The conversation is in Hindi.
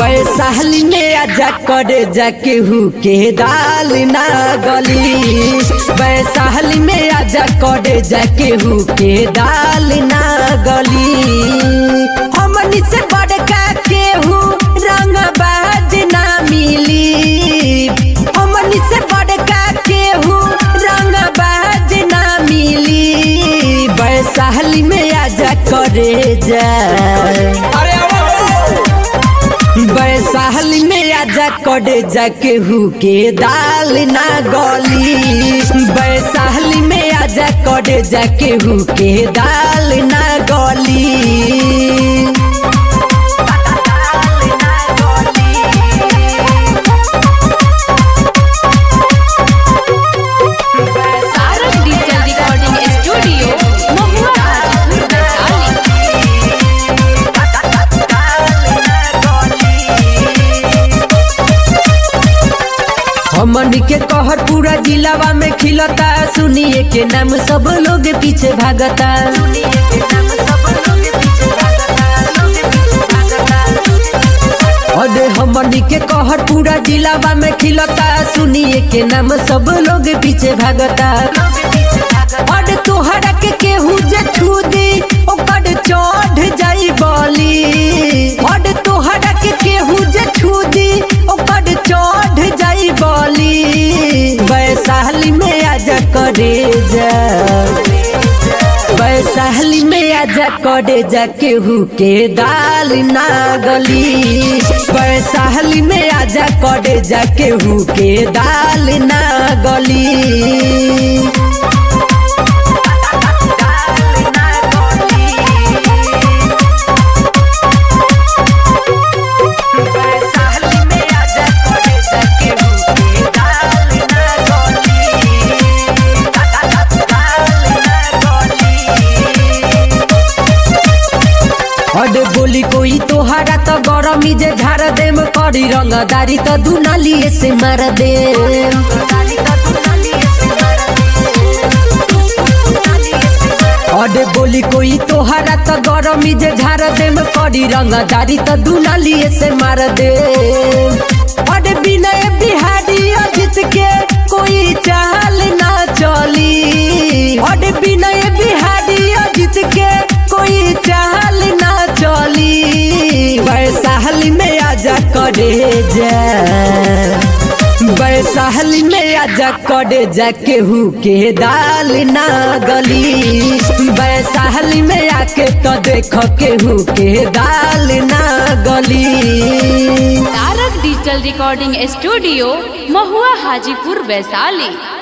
वैशाली में आजा करे जाके हु के दाल ना गली, वैशाली में आजा करे जाके हु के दाल ना गली। हमनी से बड़का केहू रंगबाज ना मिली, हमनी से बड़का केहू रंगबाज ना मिली। वैशाली में आजा करे जा, वैशाली में आजा करे जाके हु के दाल ना गली, वैशाली में आजा करे जाके हु के दाल ना गली। हमनी के कहर पूरा जिलावा में खिलता, सुनिए के नाम सब लोग पीछे भागता। अरे हमनी के कहर पूरा जिलावा में खिलता, सुनिए के नाम सब लोग पीछे भागता। अरे तोहरा के केहू जे छू दी ओकर चढ़ जाई बली, अरे तोहरा के केहू जे छू दी ओकर चढ़ जाई बली। वैशाली में आजा करे जा, वैशाली में आजा करे जा केहू के दाल ना गली, वैशाली में आजा करे जा केहू के दाल ना गली। अरे बोली कोई तोहरा तो गरमी जे झाड़ देम, करी रंगदारी तो दुनालिए से मार दे। अरे बोली कोई तोहरा तो गरमी जे झाड़ देम, करी रंगदारी तो दुनालिए से मार दे। अरे विनय बिहारी अजित के कोई चाल ना चली, अरे विनय बिहारी अजित के कोई चाल ना चली। वैशाली में आजा करे जा, वैशाली में आजा करे जा केहू के दाल ना गली, वैशाली में आके तो देखो केहू के दाल ना गली। Tarak digital recording studio, Mahua Hajipur, Vaishali.